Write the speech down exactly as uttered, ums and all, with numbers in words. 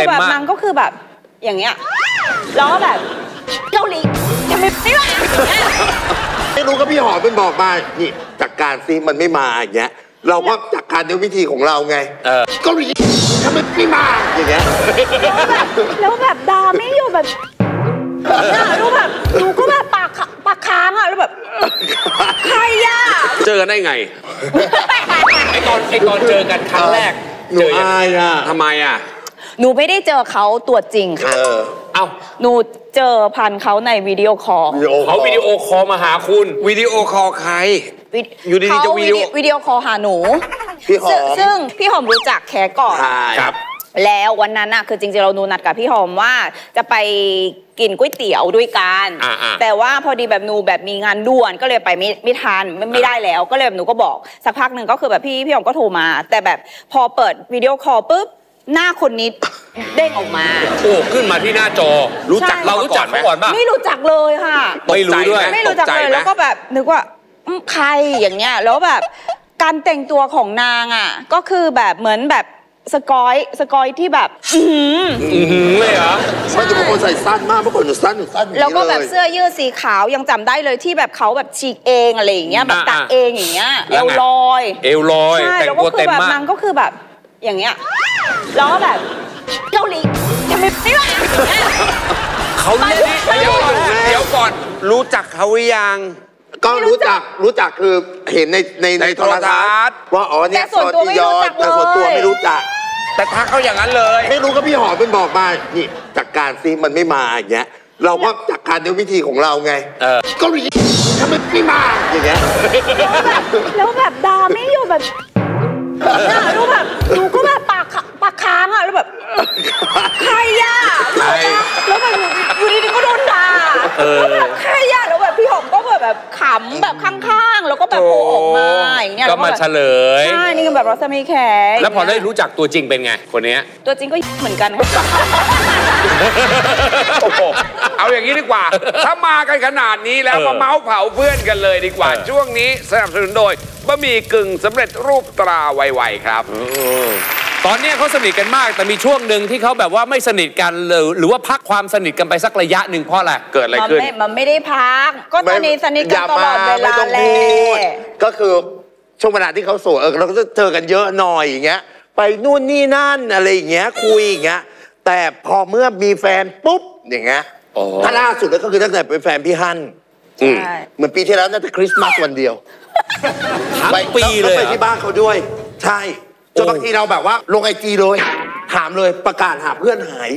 เต็มมากนางก็คือแบบอย่างเงี้ยแล้วก็แบบเกาหลีทำไมไม่มาไม่รู้ก็พี่หอมเป็นบอกมานี่จัดการซิมันไม่มาอย่างเงี้ยเราก็จัดการด้วยวิธีของเราไงเกาหลีทำไมไม่มาอย่างเงี้ยแล้วแบบดาไม่อยู่แบบดูแบบดูก็แบบปากปากค้างอ่ะแล้วแบบใครอ่ะเจอกันได้ไงไอตอนไอตอนเจอกันครั้งแรกหนูอายอ่ะทำไมอ่ะหนูไม่ได้เจอเขาตัวจริงค่ะเอ้าหนูเจอพันเขาในวิดีโอคอลเขาวิดีโอคอลมาหาคุณวิดีโอคอลใครอยู่ดีๆจะวิดีโอวิดีโอคอลหาหนูพี่หอมซึ่งพี่หอมรู้จักแค่ก่อนครับแล้ววันนั้นน่ะคือจริงๆเรานูนัดกับพี่หอมว่าจะไปกินก๋วยเตี๋ยวด้วยกันแต่ว่าพอดีแบบนูแบบมีงานด่วนก็เลยไปไม่ไม่ทันไม่ได้แล้วก็เลยแบบหนูก็บอกสักพักหนึ่งก็คือแบบพี่พี่หอมก็โทรมาแต่แบบพอเปิดวิดีโอคอลปุ๊บหน้าคนนี้เด้งออกมาโอ้ขึ้นมาที่หน้าจอรู้จักเรารู้จักมาก่อนป่ะไม่รู้จักเลยค่ะไม่รู้ด้วยไม่รู้จักเลยแล้วก็แบบนึกว่าใครอย่างเงี้ยแล้วแบบการแต่งตัวของนางอ่ะก็คือแบบเหมือนแบบสกอยสกอยที่แบบอืออือเลยเหรอไม่จะเป็นคนใส่สั้นมากเมื่อก่อนจะสั้นสั้นแล้วก็แบบเสื้อยืดสีขาวยังจำได้เลยที่แบบเขาแบบฉีกเองอะไรอย่างเงี้ยแบบตัดเองอย่างเงี้ยเอวลอยเอวลอยใช่แล้วก็คือแบบนางก็คือแบบอย่างเงี้ยแล้วก็แบบเกาหลีทำไมไม่มาเขาเล่นเดี๋ยวก่อนเดี๋ยวก่อนรู้จักเขาหรือยังก็รู้จักรู้จักคือเห็นในในในโทรทัศน์ว่าอ๋อเนี่ยสอดยอดแต่ส่วนตัวไม่รู้จักแต่ทักเขาอย่างนั้นเลยไม่รู้ก็พี่หอมเป็นบอกมานี่จัดการซิมันไม่มาอย่างเงี้ยเราก็จัดการด้วยวิธีของเราไงเกาหลีทำไมไม่มาอย่างเงี้ยแล้วแบบดาไม่อยู่แบบดูแบบดูก็แบบปากปากค้างอ่ะแล้วแบบใครอ่ะแล้วแบบอยู่ดีๆก็โดนด่าแล้วแบบใครอ่ะแล้วแบบพี่หอมก็แบบขำแบบข้างๆแล้วก็แบบโผล่ออกมาอย่างเงี้ยก็มาเฉลยใช่นี่ก็แบบรัศมีแขกแล้วพอได้รู้จักตัวจริงเป็นไงคนนี้ตัวจริงก็เหมือนกันค่ะเอาอย่างนี้ดีกว่าถ้ามากันขนาดนี้แล้วมาเมาส์เผาเพื่อนกันเลยดีกว่าช่วงนี้สนับสนุนโดยบะหมี่กึ่งสำเร็จรูปตราไวๆครับตอนนี้เขาสนิทกันมากแต่มีช่วงหนึ่งที่เขาแบบว่าไม่สนิทกันเลยหรือว่าพักความสนิทกันไปสักระยะหนึ่งเพราะอะไรเกิดอะไรขึ้นมันไม่ได้พักก็สนิทสนิทกันตลอดเวลาเลยก็คือช่วงเวลาที่เขาโสดเราก็จะเจอกันเยอะหน่อยอย่างเงี้ยไปนู่นนี่นั่นอะไรอย่างเงี้ยคุยอย่างเงี้ยแต่พอเมื่อมีแฟนปุ๊บอย่างเงี้ยถ้าล่าสุดก็คือตั้งแต่เป็นแฟนพี่ฮั่นเหมือนปีที่แล้วน่าจะคริสต์มาสวันเดียวไปปีเลยไปที่บ้านเขาด้วยใช่จนบางทีเราแบบว่าลงไอจีเลยถามเลยประกาศหาเพื่อนหาย